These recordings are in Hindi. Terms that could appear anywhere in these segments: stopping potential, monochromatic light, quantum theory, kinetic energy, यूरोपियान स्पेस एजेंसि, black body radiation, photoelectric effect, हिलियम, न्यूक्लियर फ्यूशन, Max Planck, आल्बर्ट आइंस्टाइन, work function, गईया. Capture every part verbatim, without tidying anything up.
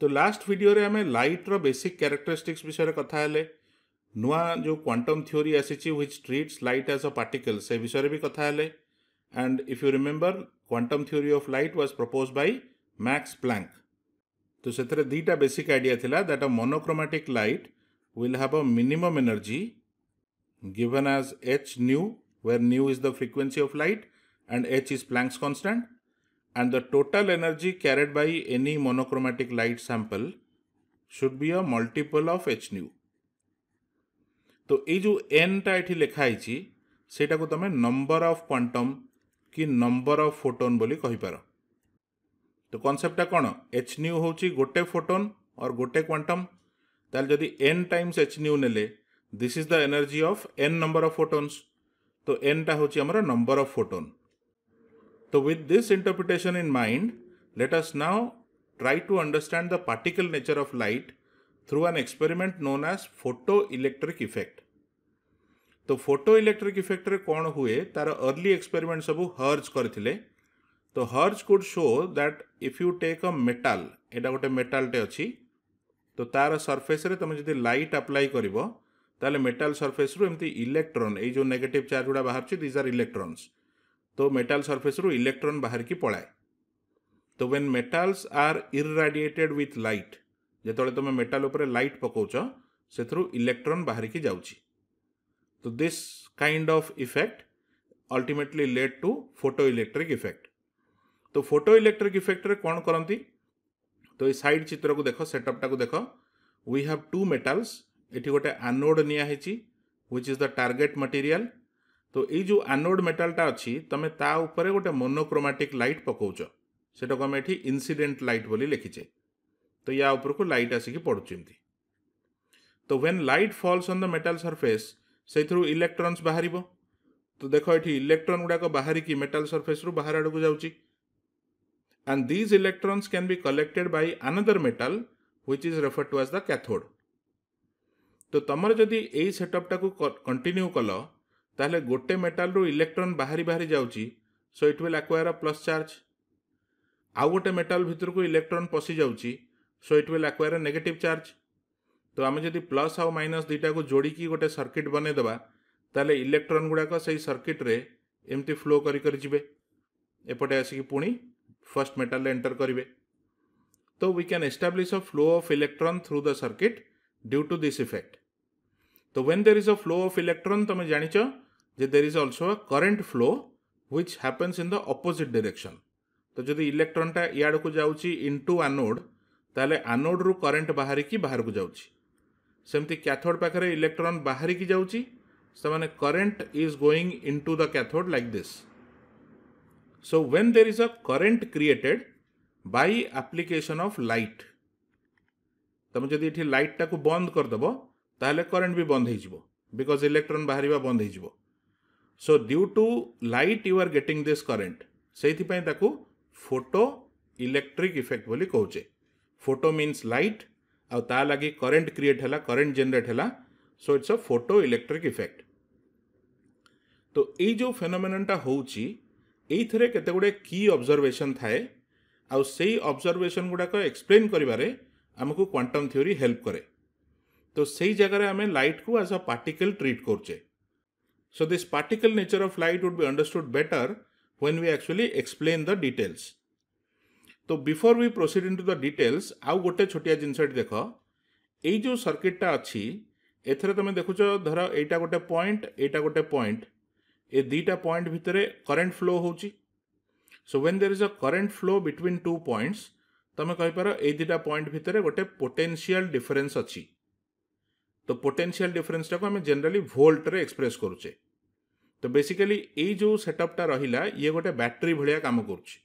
तो लास्ट वीडियो रे हमें लाइट रो बेसिक कैरेक्टरिस्टिक्स विषय कथा हेले नुआ जो क्वांटम थ्योरी आसीची which treats light as a particle से विषय भी कथा हेले and if you remember quantum theory of light was proposed by Max Planck तो सेतरे दीटा बेसिक आइडिया थिला that a monochromatic light will have a minimum energy given as h nu where nu is the frequency of light and h is Planck's constant, and the total energy carried by any monochromatic light sample should be a multiple of h nu. तो ये जो n टा ये लिखाई ची, सेटा को तमें number of quantum की number of photon बोली कही पारो. तो concept टा कौन? h nu हो ची गोटे photon और गोटे quantum. ताल जदी n times h nu ने ले, this is the energy of n number of photons. तो n टा हो ची हमारा number of photon. So with this interpretation in mind, let us now try to understand the particle nature of light through an experiment known as photoelectric effect. तो photoelectric effect रे कौन हुए तारा early experiment सबु हर्ज करथिले. तो हर्ज could show that if you take a metal, एटा गोटे metal टे अछि, तो तारा surface रे तमे जदि light apply करिवो, ताले metal surface रु एमती electron, ए जो negative charge गुडा बाहर छि, these are electrons. तो मेटल सरफेस रु इलेक्ट्रॉन बाहर की पड़ाए. तो when metals are irradiated with light, जेतळे तुम मेटल ऊपर लाइट पकोच सेथरु इलेक्ट्रॉन बाहर की जाउची. तो this kind of effect ultimately lead to photo electric effect. तो फोटो इलेक्ट्रिक इफेक्ट रे कोन करंती? तो ए साइड चित्र को देखो, सेटअप टा को देखो. We have two metals. एठी गोटे एनोड निया हेची which is the target material. तो ये जो एनोड मेटालटा अच्छी तमें ता ऊपर गोटे मोनोक्रोमैटिक लाइट पकाऊच, सेटा को आम इंसिडेंट लाइट बोली लिखीचे. तो या ऊपर को लाइट आसिक पड़ुच. तो when light falls on the metal surface से इलेक्ट्रॉन्स बाहर. तो देख ये इलेक्ट्रॉन गुड़ाक बाहर की मेटल सरफेस रु बाहर आड़क जाऊँगी. And these electrons can be collected by another metal which is refer to as the cathode. तो तुम जदि यही सेटअपटा को कंटिन्यू कल ताहले गोटे मेटाल रु इलेक्ट्रॉन बाहरी बाहरी जाउची, so it will acquire a plus charge. आउ गोटे मेटाल भितर को इलेक्ट्रॉन पसी जाउची, so it will acquire a negative charge. तो आम जदि प्लस आउ माइनस दुईटा को जोड़िकी गोटे सर्किट बने दबा, ताहले इलेक्ट्रॉन गुड़ाक सेही सर्किट रे एमती फ्लो करी करी जिबे, एपटे आसिकी पुणी फर्स्ट मेटाल रे एंटर करिवे. तो we can establish a flow of electron through the circuit due to this effect. तो when there is a flow of electron तुम जानिच जे there is also a current flow which happens in the opposite direction. तो जदि इलेक्ट्रॉन टा याड को जाउची इनटू एनोड, ताले एनोड रु करंट बाहर की बाहर को जाउची. सेमति कैथोड पाखरे इलेक्ट्रॉन बाहर की जाउची, सो माने current is going into the cathode like this. So when there is a current created by application of light, तुम जदि एठी लाइट टा को बंद कर दबो ताहले करंट भी बंद हो, बिकॉज इलेक्ट्रॉन बाहर बंद हो. So due to light you are getting this current, से फोटो इलेक्ट्रिक इफेक्ट बोली कहचे. फोटो मीन्स लाइट आउ ता लगी करंट क्रिएट है, करंट जनरेट है, so it's a photo electric effect. तो ये जो फेनोमेननटा होउची एइथरे केते गुडे की ऑब्जर्वेशन थाए, आउ सेही ऑब्जर्वेशन गुड़ाक एक्सप्लेन करिबारे हमकु क्वांटम थ्योरी हेल्प करे. तो सही जगह हमें लाइट को एज अ पार्टिकल ट्रीट करचे. So this particle nature of light would be understood better when we actually explain the details. तो before we proceed into the details आउ गोटे छोटिया जिनस देख. ये जो सर्किटा अच्छी एथरे तुम देखुच, धर एटा गोटे पॉइंट, एटा गोटे पॉइंट, ए दीटा पॉइंट भितरे करंट फ्लो होउची. So when there is a current flow between two points, तुम कहीपर ए दीटा पॉइंट भितरे गोटे पोटेंशियल डिफरेन्स अच्छी. तो पोटेंशियल डिफरेंस टाक आम जेनराली वोल्ट रे एक्सप्रेस करुचे. तो बेसिकली ये जो सेटअपटा रहिला ये गोटे बैटरी भाया काम करुचे.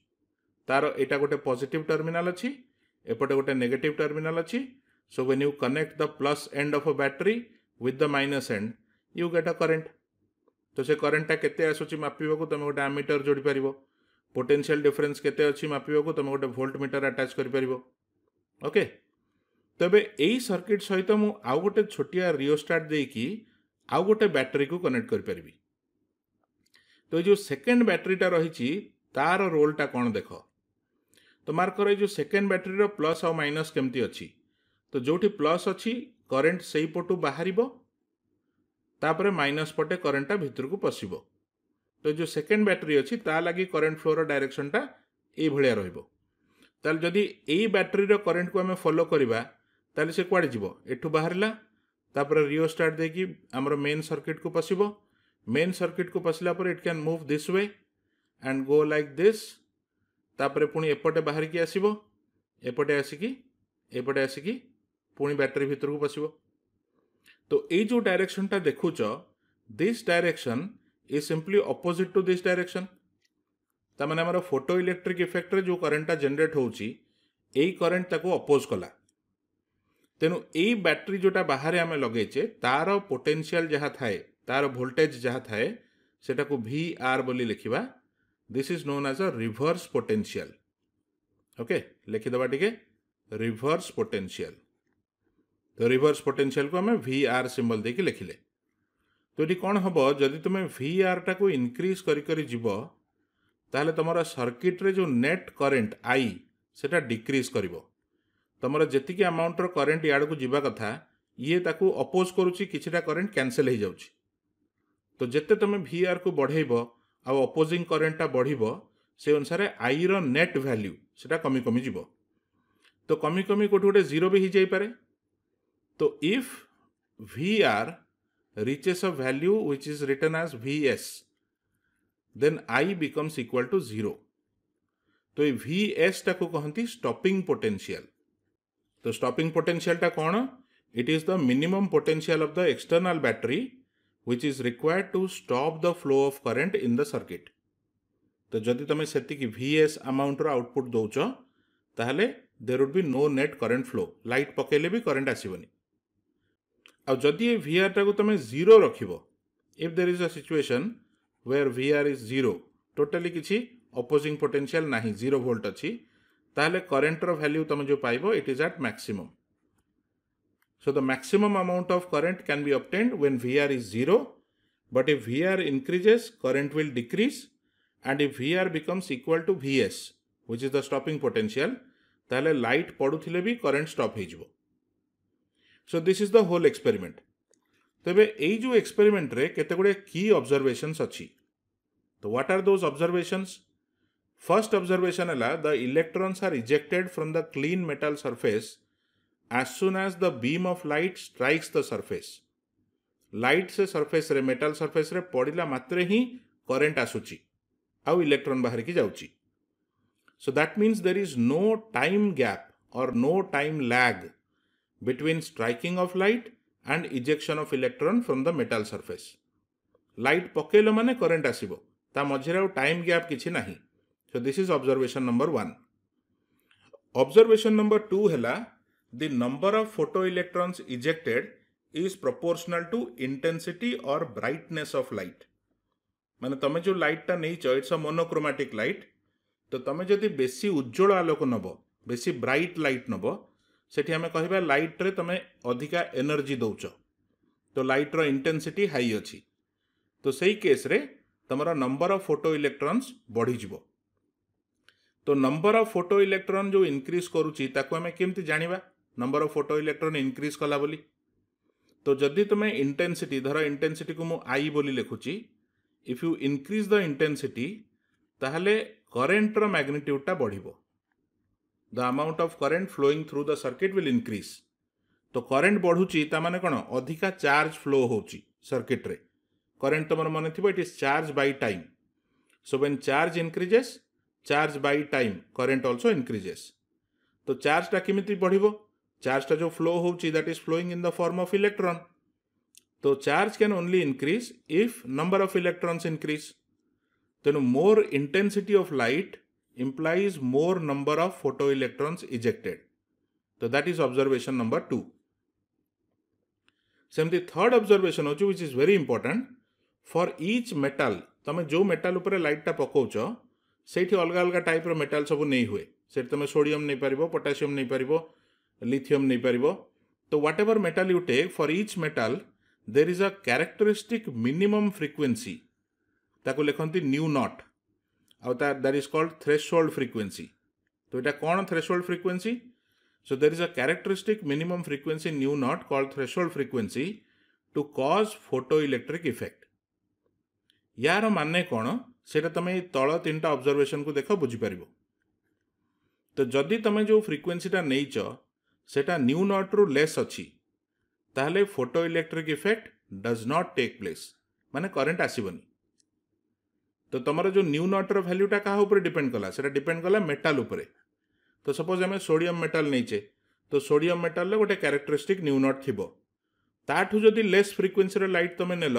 तार एटा गोटे पॉजिटिव टर्मिनाल अच्छी, एपटे गोटे नेगेटिव टर्मिनाल अच्छी. So when you connect the plus end of a battery with the minus end you get a current. तो से करंटा केते आसुची मापिबा को तुम गोटे एमीटर जोड़ी पारिबो. पोटेंशियल डिफरेंस केते अछि मापिबा को तुम गोटे वोल्ट मीटर अटैच करि पारिबो. ओके, तबे यही सर्किट सहित मु आउ गोटे छोटिया रिओस्टाट देकी आउ गोटे बैटरी को कनेक्ट कर परबी. तो जो सेकेंड बैटरीटा रही तार रोलटा कौन देख. तो मार्कर जो सेकेंड बैटेरी प्लस आ माइनस केमती अच्छी तो जो प्लस अच्छी करेन्ट से पटू बाहर तापर माइनस पटे करेन्टा भितर को पशिबो तो जो सेकेंड बैटेरी अच्छी ताकि करेन्ट फ्लोर डायरेक्शनटा ये रोल जदि यही बैटेरी करेन्ट को आम फॉलो करवा ताले से कुआडे जीवो एठू बाहरला तापर रिओस्टार्ट देकी आमर मेन सर्किट को पशिबो मेन सर्किट को पशिला पर it can move this way and go like this तापर पुणी एपटे बाहर की आसीबो एपटे आसिकी एपटे आसिकी पुणी बैटरी भीतर को पशिबो तो ये जो डायरेक्शन टा देखुच this direction is simply opposite to this direction ता माने हमर फोटो इलेक्ट्रिक इफेक्ट रे जो करंट टा जनरेट होउची एई करंट ताको अपोज कला तेनु एई बैटरी जोटा बाहर आमे लगेचे तार पोटेंशियल जहा थाए तार वोल्टेज जहा थाए सेटा को भी आर बोली लिखिबा this is known as a reverse potential okay लिखिदबा टिके रिवर्स पोटेंशियल तो रिवर्स पोटेंशियल को हमें भि आर सिंबल देके लिखिले तो ये कौन हम जदि तुम भि आर टा को इनक्रीज कर ताले तुम सर्किट रे जो नेट करंट आई सेटा डिक्रीज कर तुम जी अमाउंटर करंट याड को जीवा कथा ये ताकू अपोज करुच्ची किछटा करंट कैंसल हो जाउची तो जिते तुम भि आर को बढ़ेबो आ अपोजिंग करंटा बढ़िबो से अनुसार आई रो नेट वैल्यू सेटा कमी कमी जीवो तो कमी कमी कोठी गोटे जीरो भी हो जाइपारे तो if V R reaches a value which is written as V S then I becomes equal to zero तो ये वी एस टा को कहती स्टॉपिंग पोटेंशियल तो स्टॉपिंग पोटेंशियल टा कौन it is the minimum potential of the external battery which is required to stop the flow of current in the circuit तो जदि तुम से वी एस अमाउंटर आउटपुट दौच ताहले there would be no net current flow light पकेले भी करंट आसवनी अब जदि ये वी आर टाक तुम जीरो रखिबो if there is a situation where V R is zero totally किसी अपोजिंग पोटेंशियल ना जीरो वोल्ट अच्छी ताहले करंटर वैल्यू तुम जो पाइबो it is at maximum so the maximum amount of current can be obtained when V R is zero but if V R increases current will decrease and if V R becomes equal to V S which is the stopping potential ताहले लाइट पड़ुथिले भी करंट स्टॉप हो जिवो so this is the whole experiment तेरे यही जो एक्सपेरिमेंट रे केते गुडे की ऑब्जर्वेशंस अच्छी तो what are those observations first observation है the electrons are ejected from the clean metal surface as soon as the beam of light strikes the surface light से सरफेस रे मेटल सरफेस रे पड़िला मात्रे ही करंट आसुची आउ इलेक्ट्रॉन बाहर की जाउची so that means there is no time gap और no time lag between striking of light and ejection of electron from the metal surface light पकेलो माने current आसीबो ता मझेरे आउ टाइम गैप किछि नाही so this is observation number one observation number two हैला the number of photo electrons ejected is proportional to intensity और ब्राइटनेस ऑफ लाइट माने तमे जो लाइट ता नैच इट्स अ मोनोक्रोमैटिक लाइट तो तमे जदि बेसी उज्जवल आलोक नबो बेसी ब्राइट लाइट नबो सेठी हमें कहिबा लाइट रे तमे अधिका एनर्जी दउचो तो लाइट रो इंटेंसिटी हाई अछि तो सही केस रे तमरा नंबर ऑफ फोटो इलेक्ट्रॉन्स बढ़ी जिवो तो नंबर ऑफ फोटो इलेक्ट्रॉन जो इनक्रीज करूची ताको हमें केमति जानिबा number of photo electron increase कला बोली तो जदि तमे इंटेंसिटी धर इंटेंसिटी को मु आई बोली लिखुची if you increase the intensity ताहले करंट रो मैग्निट्यूड टा बढ़िबो the amount of current flowing through the circuit will increase तो करंट बढ़ुची ता माने कोन अधिका चार्ज फ्लो होची सर्किट रे करंट तमर मन थिबो it is charge by time so when charge increases charge by time current also increases तो चार्ज टा किमिति बढ़िबो चार्ज टा जो फ्लो होची that is flowing in the form of electron तो charge can only increase if number of electrons increase then more intensity of light implies more number of photoelectrons ejected so that is observation number two same the third observation hochu which is very important for each metal tame jo metal upare light ta pakaucho seithi alga alga type ro metal sabu nei hue seithi tame sodium nei paribo potassium nei paribo lithium nei paribo so whatever metal you take for each metal there is a characteristic minimum frequency taku lekhanti nu naught और that is called threshold frequency तो ये कौन threshold frequency. So there is a characteristic minimum frequency nu naught called threshold frequency to cause photoelectric effect. यार मानने कौन से तुम्हें तल तीन टा ऑब्जर्वेशन को देख बुझीपर. तो जदि तुम जो फ्रिक्वेन्सीटा नहींचटा न्यू नॉट रु लेस अच्छी ताहले photoelectric effect does not take place माने करंट आसबनी. तो तुम जो न्यू नॉट रो वैल्यूटा क्या ऊपर डिपेंड कला से डिपेंड कला मेटाल उपरे. तो सपोज आम सोडियम मेटाल नहींचे तो सोडियम मेटाल रे गोटे कैरेक्टरिस्टिक न्यू नॉट थिबो ताठू जदि लेस फ्रिक्वेन्सी रे लाइट तुम नेल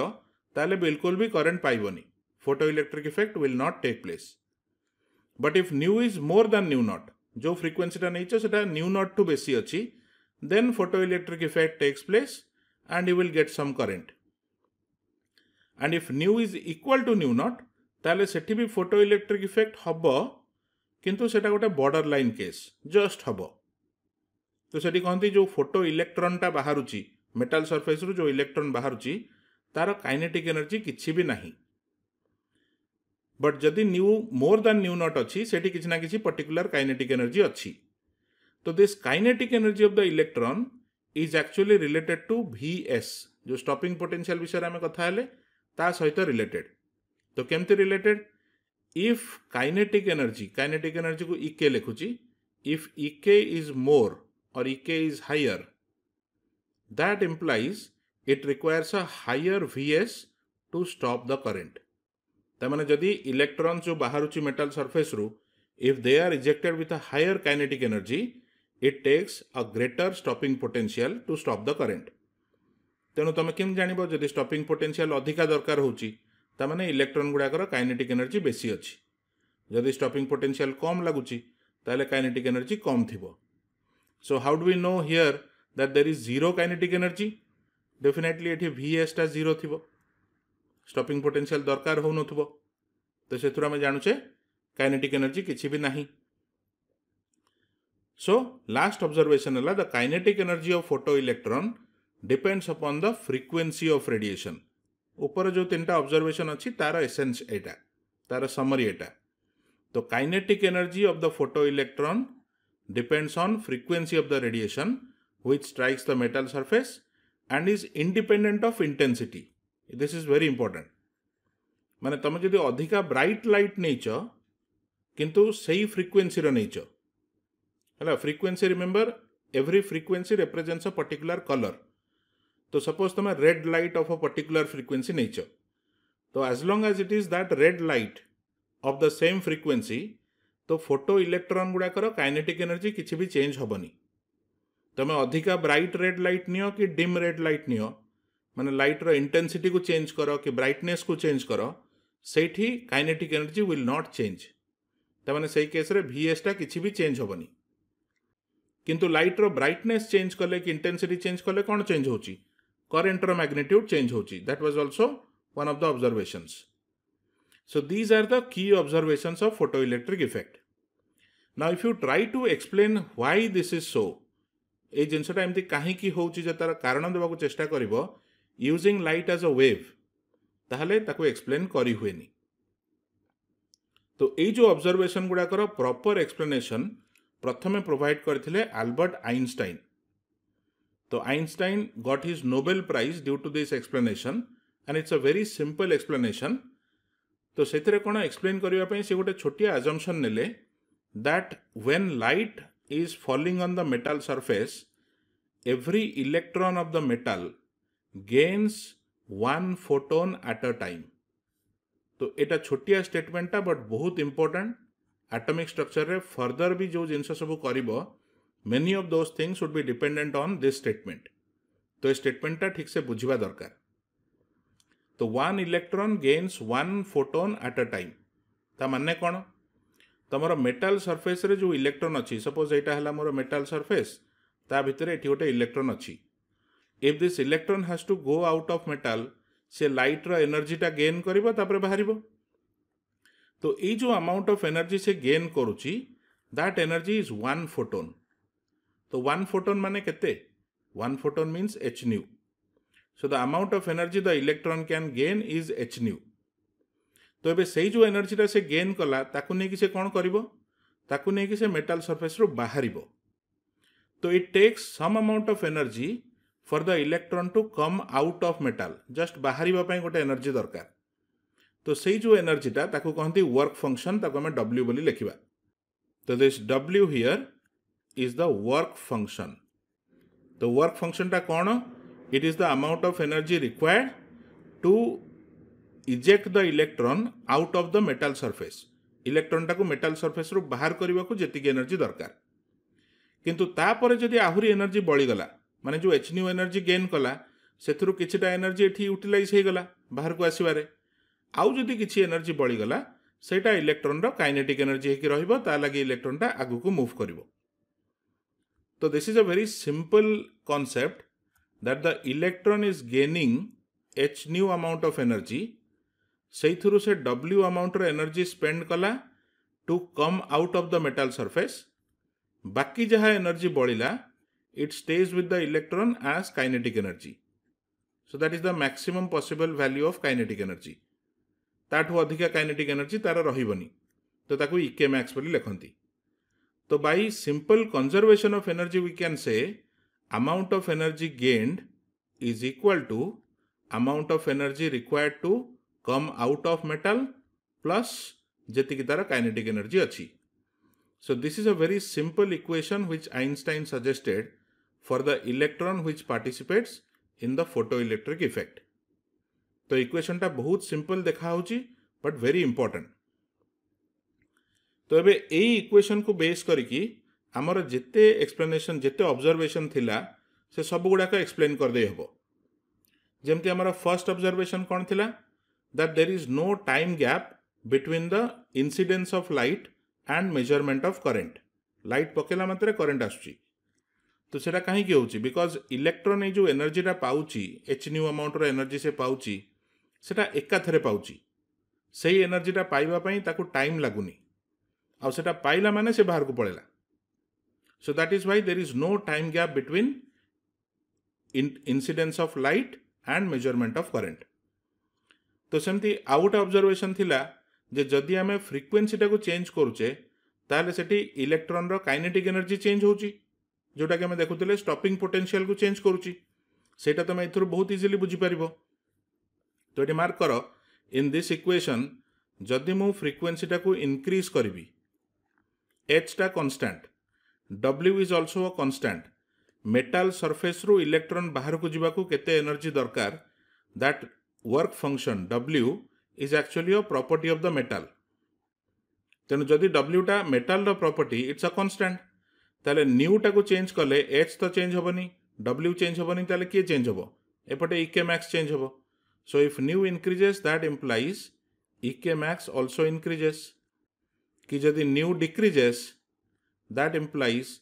ताले बिल्कुल भी करंट पाइबनी. Photo electric effect will not take place. But if nu is more than nu naught जो फ्रिक्वेन्सीटा नहींचटा न्यू नॉट टू बेसी अच्छी then photo electric effect takes place and you will get some current. And if nu is equal to nu naught ताले सेठी भी फोटो इलेक्ट्रिक इफेक्ट हब किंतु सेटा गोटे बॉर्डर लाइन केस जस्ट हम. तो सेठी कहती जो फोटो इलेक्ट्रॉन टा बाहरुची मेटाल सरफेस रु जो इलेक्ट्रॉन बाहरुची तार काइनेटिक एनर्जी किछि भी नहीं. बट जदि nu more than nu naught अच्छी सेठी किछि ना किछि पर्टिकुलर काइनेटिक एनर्जी अच्छी. तो this kinetic energy of the electron is actually related to V S जो स्टॉपिंग पोटेंशियल विषय आम कथा ता सहित रिलेटेड. तो केमती related if kinetic energy kinetic energy को इके लिखुची इफ इके इज मोर और इके is higher that implies it requires a higher VS to stop the current. तमाने जदि इलेक्ट्रॉन जो बाहरुची मेटाल सरफेस रु if they are rejected with a higher kinetic energy it takes a greater stopping potential to stop the current. तेणु तुम केम जानिबो जदि स्टॉपिंग पोटेंशियल अधिका दरकार होची तमाने इलेक्ट्रॉन गुड़ाकर काइनेटिक एनर्जी बेसी अच्छी. जदि स्टॉपिंग पोटेंशियल कम लगुची ताले काइनेटिक एनर्जी कम थिबो. So how do we know here that there is zero kinetic energy. Definitely एठी वीएस टा जीरो थिबो स्टॉपिंग पोटेंशियल दरकार हो नथिबो. तो सेतु हम जानुचे काइनेटिक एनर्जी किछि भी नाही. सो लास्ट ऑब्जर्वेशन हला the kinetic energy of photo electron depends upon the frequency of radiation. ऊपर जो तीन टा ऑब्जर्वेशन अच्छी तार एसेंस एटा तार समरी एटा. तो kinetic energy of the photo electron depends on frequency of the radiation which strikes the metal surface and is independent of intensity. This is very important. माने तुम जदि अधिका ब्राइट लाइट नहींच किंतु सही फ्रिक्वेन्सी रो नहींच हला. Frequency remember every frequency represents a particular colour. तो सपोज तुम red light of a particular frequency नहीं. तो as long as it is that red light of the same frequency तो फोटो इलेक्ट्रॉन गुड़ाकर काइनेटिक एनर्जी किसी भी चेंज हेनी. तुम अधिका ब्राइट रेड लाइट नियो कि डिम रेड लाइट नियो माने लाइट रो इंटेंसिटी को चेंज कर कि ब्राइटनेस को चेंज कर सेठी kinetic energy will not change. तमाने सही केस रे वीएस टा किसी भी चेंज हेनी. किंतु लाइट रो ब्राइटनेस चेंज कले कि इंटेंसिटी चेंज कले कौन चेंज होची करंट रो मैग्निट्यूड चेंज होची. That was also one of the observations. So these are the key observations of photo electric effect. Now if you try to explain why this is so ए जिनसटा एमती काहे की होची जे तार कारण देबा को चेष्टा करिवो using light as a wave ताहले ताको एक्सप्लेन करी हुएनी. तो ए जो ऑब्जर्वेशन गुडा करो प्रॉपर एक्सप्लेनेशन प्रथमे प्रोवाइड करथिले आल्बर्ट आइंस्टाइन. तो Einstein got his Nobel prize due to this explanation and it's a very simple explanation. तो सेथिरे कोन एक्सप्लेन करिवा पई से गोटे छोटिया अजम्पशन नेले that when light is falling on the metal surface every electron of the metal gains one photon at a time. तो एटा छोटिया स्टेटमेंटटा बट बहुत इंपोर्टेंट. एटॉमिक स्ट्रक्चर रे फर्दर भी जो जिनस सब करिबो many of those things would be dependent on this statement. तो ये स्टेटमेंटा ठीक से बुझिबा दरकार. तो one electron gains one photon at a time ता माने कोन तमरो मेटल सरफेस रे जो इलेक्ट्रॉन अछि सपोज एटा हला मोर मेटल सरफेस ता भितरे एठी गोटे इलेक्ट्रॉन अछि. If this electron has to go out of metal से लाइट रो एनर्जीटा गेन करिबो तापर बाहरिबो. तो ये जो अमाउंट ऑफ एनर्जी से गेन करुची that energy is one photon. तो वन फोटोन माने केते one photon means h nu. So the amount of energy the electron can gain is h nu. तो एबे सही जो एनर्जीटा से गेन कला ताकु नेकी से कोन करिवो ताकु नेकी से मेटल सरफेस रु बाहरिबो तो it takes some amount of energy for the electron to come out of metal just बाहरिबा पई गोटे एनर्जी दरकार तो सेई जो एनर्जीटा ताकु कहंती वर्क फंक्शन ताकु हम डब्ल्यू बोली लिखिबा तो this W here is the work function तो वर्क फंक्शनटा कोण it is the amount of energy required to eject the electron out of the metal surface electron टाकु मेटल सरफेस रु बाहर करबाकू जेतिकी एनर्जी दरकार किंतु तापरे जदि आहुरी एनर्जी बळी गला माने जो एच न्यू एनर्जी गेन कला सेथरु किछिटा एनर्जी एठी यूटिलाइज हे गला बाहर को आसीबारे आउ जदि किछि एनर्जी बळी गला सेटा इलेक्ट्रॉन रो काइनेटिक एनर्जी हेकी रहइबो ता लागि इलेक्ट्रॉन टा आगु को मूव करबो तो this is a very simple concept that the electron is gaining h nu amount of energy सेथुरु से डब्ल्यू अमाउंट एनर्जी स्पेंड कला to come out of the metal surface बाकी जहाँ एनर्जी बढ़िला it stays with the electron as kinetic energy so that is the maximum possible value of kinetic energy ताठू अधिका काइनेटिक एनर्जी तार रहिबनी तो ताकू इके मैक्स बोली लिखती तो by simple conservation of energy we can say amount of energy gained is equal to amount of energy required to come out of metal plus जेतिकी तार काइनेटिक एनर्जी अच्छी so this is a very simple equation which Einstein suggested for the electron which participates in the photoelectric effect तो इक्वेशन टा बहुत सिंपल देखा होची बट वेरी इंपोर्टेंट तो एबे एई इक्वेशन को बेस करके आमर जिते एक्सप्लेनेशन जिते ऑब्जर्वेशन थिला से सब गुड़ाक एक्सप्लेन कर दे हबो जेमती आमर फर्स्ट ऑब्जर्वेशन कौन थिला that there is no time gap between the incidence of light and measurement of current. Light पकेला Mhatre current आसुची तो सेटा काहे कि होची because electron ए जो energy टा पाउची h nu amount रो energy से पाउची सेटा एका थरे पाउची सेही energy टा पाइबा पई ताकू टाइम लागुनी आ सेटा पाइला माने से बाहर को पळेला so that is why there is no time gap between in incidence of light and measurement of current. तो सेमती आउ गोटे ऑब्जर्वेशन थिला जे जदि आमे फ्रिक्वेन्सी टाकू चेंज करूचे ताले सेठी इलेक्ट्रॉन रो काइनेटिक एनर्जी चेंज होची जोटा कि आमे देखुतिले स्टॉपिंग पोटेंशियल को चेंज करूची सेटा तमे एथुरु बहुत इजीली बुझी परिबो तो एटी मार्क करो इन दिस इक्वेशन जदि मु फ्रिक्वेन्सी टाकू इनक्रीज करबी एच टा constant W is also a constant metal surface रु इलेक्ट्रॉन बाहर को जिबाकू केते एनर्जी दरकार that work function W is actually a property of the metal तेणु जदि डब्ल्यूटा metal property it's a constant ताले न्यूटा को चेंज कले एच तो चेंज हेनी डब्ल्यू चेंज हेनी ताले किए चेंज हे एपटे इके मैक्स चेंज हे so if nu increases that implies इके मैक्स आल्सो इनक्रीजेस कि जदि न्यू डिक्रीजेस दैट इम्प्लाइज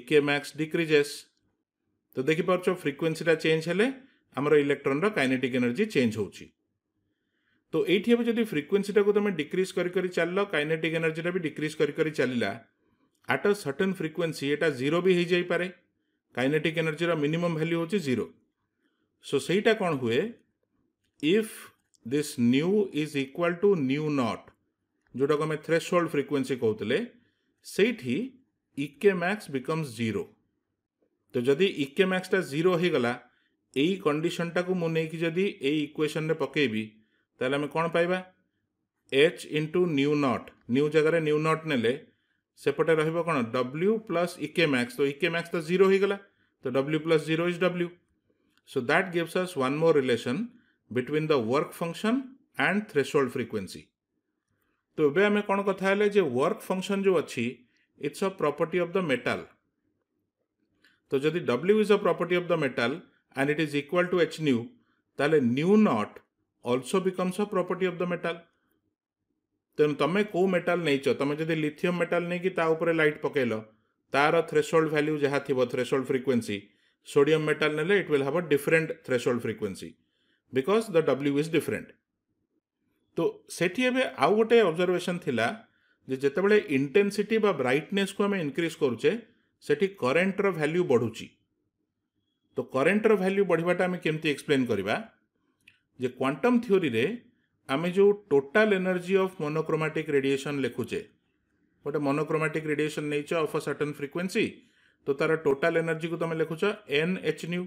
इके मैक्स डिक्रीजेस तो देखिपार्छ फ्रिक्वेन्सीटा चेंज हेले आमर इलेक्ट्रॉन रो काइनेटिक एनर्जी चेंज होची तो एठी अब जदि फ्रिक्वेन्सी टाको तमे डिक्रीज करि करि चललो काइनेटिक एनर्जी टा भी डिक्रीज करि करि चलिला एट अ सर्टेन फ्रिक्वेन्सी एटा जीरो भी हे जाई पारे काइनेटिक एनर्जी रो मिनिमम वैल्यू होची जीरो सो सेटा कोन हुए if this nu is equal to nu naught जोटा को थ्रेशोल्ड फ्रिक्वेन्सी कहउतले सेठी इके मैक्स बिकम्स जीरो तो जदि इके मैक्स टा जीरो हे गला यही कंडीशन टाक मुझे जदि यही इक्वेशन पकेबी तेल आम कौन पाइबा h into nu naught nu जगह न्यू नॉट नेले सेपटे रहिबो कौन डब्ल्यू प्लस इके मैक्स तो इके मैक्स तो जीरो ही गला तो W plus zero is W so that gives us one more relation between the work function and threshold frequency तो ये आम कौन कथा जे वर्क फंक्शन जो अच्छी it's a property of the metal तो जदि W is a property of the metal and it is equal to h nu ताले nu naught also becomes a property of the metal तेन तमे को मेटल नहीं छो तमे जदि लिथियम मेटल नहीं कि ता ऊपर लाइट पकेलो तार थ्रेशोल्ड वैल्यू जहा थिबो थ्रेशोल्ड फ्रिक्वेन्सी सोडियम मेटल नेले it will have a different threshold frequency because the W is different तो सेठी एबे आउ गोटे ऑब्जर्वेशन थिला जे जेतेबेले इंटेंसिटी बा ब्राइटनेस को हमें इनक्रीज करूचे सेठी करंट रो वैल्यू बढ़ुची तो करंट रो वैल्यू बढ़िवाटा आम केमती एक्सप्लेन करिबा जे क्वांटम थ्योरी रे आम जो total energy of monochromatic radiation लिखुचे गोटे मोनोक्रोमाटिक रेडिएशन नहींच अफ अ सर्टेन फ्रिक्वेन्सी तो तार टोटाल एनर्जी को तुम लिखुच n h nu.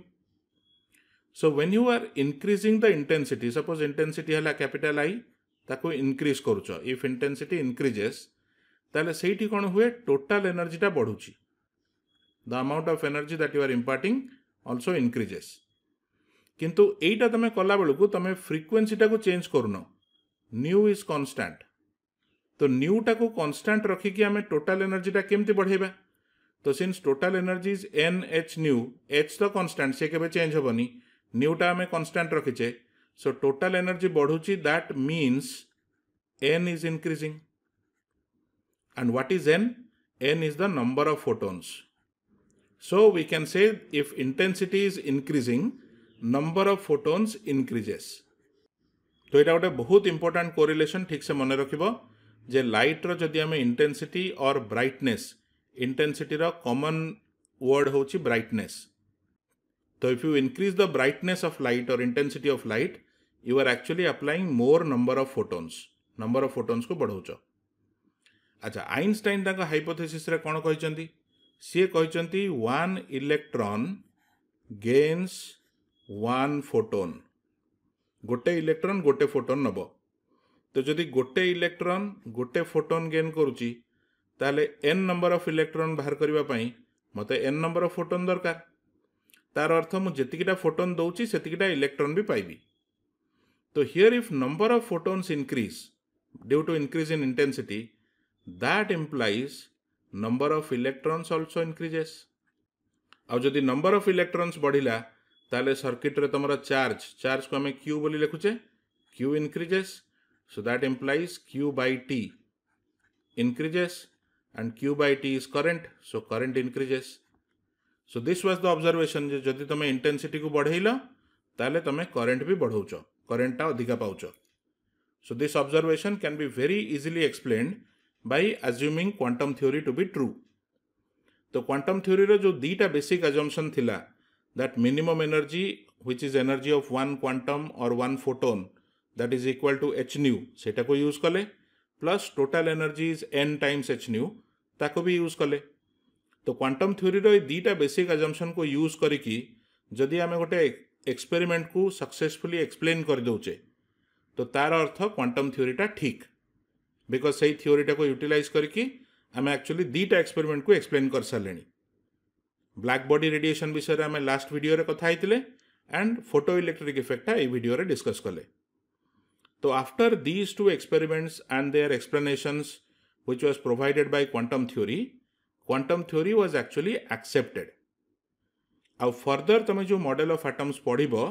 So when you are increasing the intensity suppose intensity है कैपिटल आई ताको इनक्रीज करुच इफ इंटेंसिटी इनक्रीजेस ताले सेठी कौन हुए टोटाल एनर्जीटा बढ़ुची the amount of energy that you are imparting also increases किंतु एटा तमे कला बेलू तमे फ्रिक्वेन्सीटा को चेंज करनो न्यू इज कांस्टेंट तो न्यूटा को कांस्टेंट रखिकी आम टोटाल एनर्जीटा केमती बढ़ेबा तो since total energy is n h nu h तो कांस्टेंट से केबे चेंज होबनी न्यूटा आम कांस्टेंट रखिचे सो टोटाल एनर्जी बढ़ुची that means n is increasing and what is n? n is the number of photons. So we can say if intensity is increasing number of photons increases. तो इटा गोटे बहुत इंपोर्टाट कोरिलेसन ठीक से मन रखिबो जे लाइट रो जदि हमें इंटेंसिटी और ब्राइटनेस इंटेंसिटी रो कॉमन वर्ड होची ब्राइटनेस तो if you increase the brightness of light और intensity of light you are actually applying more number of photons number of photons को बढ़ाऊच. अच्छा आइनस्टाइन तांका हाइपोथेसिस रे कोन कहिसेंती से कहिसेंती one electron gains one photon गोटे इलेक्ट्रॉन गोटे फोटोन नबो तो जदि गोटे इलेक्ट्रॉन गोटे फोटोन गेन करूची ताले एन नंबर ऑफ इलेक्ट्रॉन बाहर करिबा पई मते एन नंबर ऑफ फोटोन दरकार तार अर्थ मु जेतिकिटा फोटोन दउची सेतिकिटा इलेक्ट्रॉन भी पाइबी तो here if number of photons increase due to increase in intensity that implies number of electrons also increases. आउ जदि number of electrons बढ़िला ताले सर्किट रे तुम्हारा चार्ज चार्ज को हमें Q बोली लिखुचे Q increases so that implies Q by T increases and Q by T is current so current increases. So this was the observation जे जदि तुम्हें intensity को बढ़ेला ताले तुम्हें current भी बढ़ाऊचो current टा अधिका पाऊचो. So this observation can be very easily explained by assuming quantum theory to be true. तो quantum theory रो जो दीटा बेसिक assumption थिला that minimum energy which is energy of one quantum or one photon that is equal to h nu सेटा को यूज कले plus total energy is n times h nu ताको भी यूज कले तो quantum theory रो दीटा बेसिक assumption को यूज करिकी जदि आमे गोटे एक्सपेरिमेंट को सक्सेसफुली एक्सप्लेन कर दोचे तो तार अर्थ क्वांटम थ्योरीटा ठीक बिकज सही थ्योरीटा को यूटिलाइज करके आम एक्चुअली दीटा एक्सपेरिमेंट को एक्सप्लेन कर सारे ब्लैक बॉडी रेडिएशन विषय में आम लास्ट वीडियो रे कथा हैतिले एंड फोटो इलेक्ट्रिक इफेक्ट ए वीडियो रे डिस्कस कले. तो after these two experiments and their explanations which was provided by quantum theory quantum theory was actually accepted आउ फर्दर तुम जो मॉडल ऑफ एटम्स पढ़िबो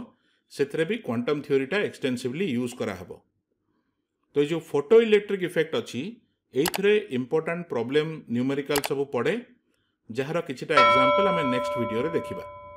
सेतरे भी क्वांटम थ्योरीटा एक्सटेंसिवली यूज करा हबो. तो जो फोटो इलेक्ट्रिक इफेक्ट अच्छी ये इंपोर्टेंट प्रॉब्लम न्यूमेरिकल सब पढ़े जार किछिटा एग्जांपल हमें नेक्स्ट वीडियो रे देखिबा.